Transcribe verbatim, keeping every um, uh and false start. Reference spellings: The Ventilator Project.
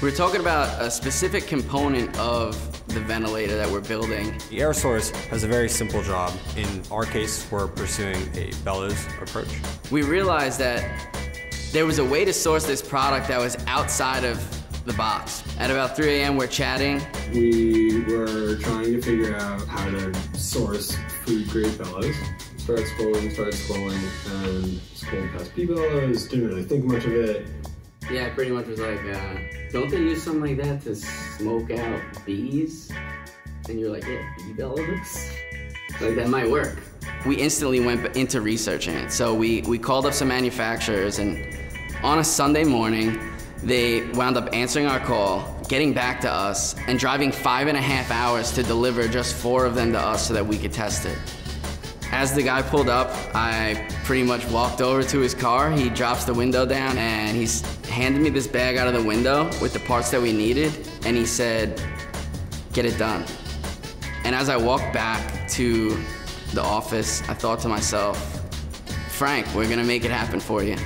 We're talking about a specific component of the ventilator that we're building. The air source has a very simple job. In our case, we're pursuing a bellows approach. We realized that there was a way to source this product that was outside of the box. At about three A M we're chatting. We were trying to figure out how to source food-grade bellows. Started scrolling, started scrolling, and scrolled past pea bellows, didn't really think much of it. Yeah, it pretty much was like, uh, don't they use something like that to smoke out bees? And you're like, yeah, bee bellows? Like, that might work. We instantly went into researching it. So we, we called up some manufacturers, and on a Sunday morning, they wound up answering our call, getting back to us, and driving five and a half hours to deliver just four of them to us so that we could test it. As the guy pulled up, I pretty much walked over to his car. He drops the window down, and he handed me this bag out of the window with the parts that we needed, and he said, "Get it done." And as I walked back to the office, I thought to myself, Frank, we're gonna make it happen for you.